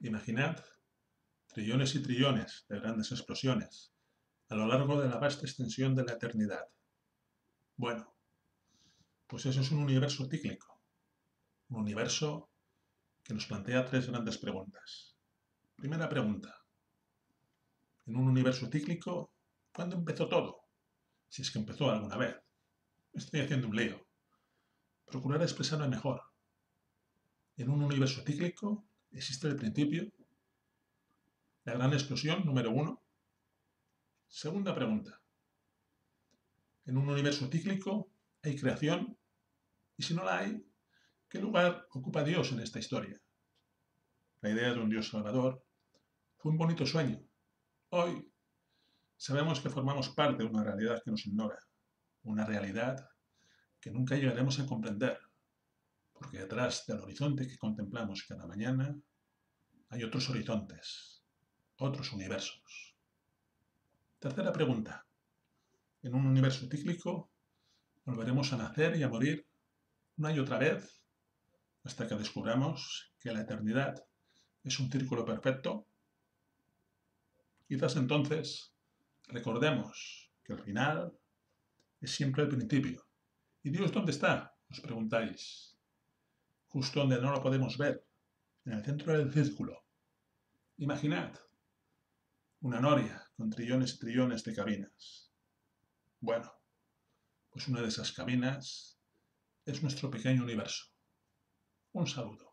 Imaginad trillones y trillones de grandes explosiones a lo largo de la vasta extensión de la eternidad. Bueno, pues eso es un universo cíclico, un universo que nos plantea tres grandes preguntas. Primera pregunta, en un universo cíclico, ¿cuándo empezó todo? Si es que empezó alguna vez. Estoy haciendo un lío. Procuraré expresarlo mejor. En un universo cíclico existe el principio, la gran explosión número 1. Segunda pregunta, en un universo cíclico hay creación, y si no la hay, ¿qué lugar ocupa Dios en esta historia? La idea de un Dios salvador fue un bonito sueño. Hoy sabemos que formamos parte de una realidad que nos ignora, una realidad que nunca llegaremos a comprender, porque detrás del horizonte que contemplamos cada mañana hay otros horizontes, otros universos. Tercera pregunta, en un universo cíclico volveremos a nacer y a morir una y otra vez hasta que descubramos que la eternidad es un círculo perfecto. Quizás entonces recordemos que el final es siempre el principio. ¿Y Dios dónde está?, os preguntáis. Justo donde no lo podemos ver, en el centro del círculo. Imaginad una noria con trillones y trillones de cabinas. Bueno, pues una de esas cabinas es nuestro pequeño universo. Un saludo.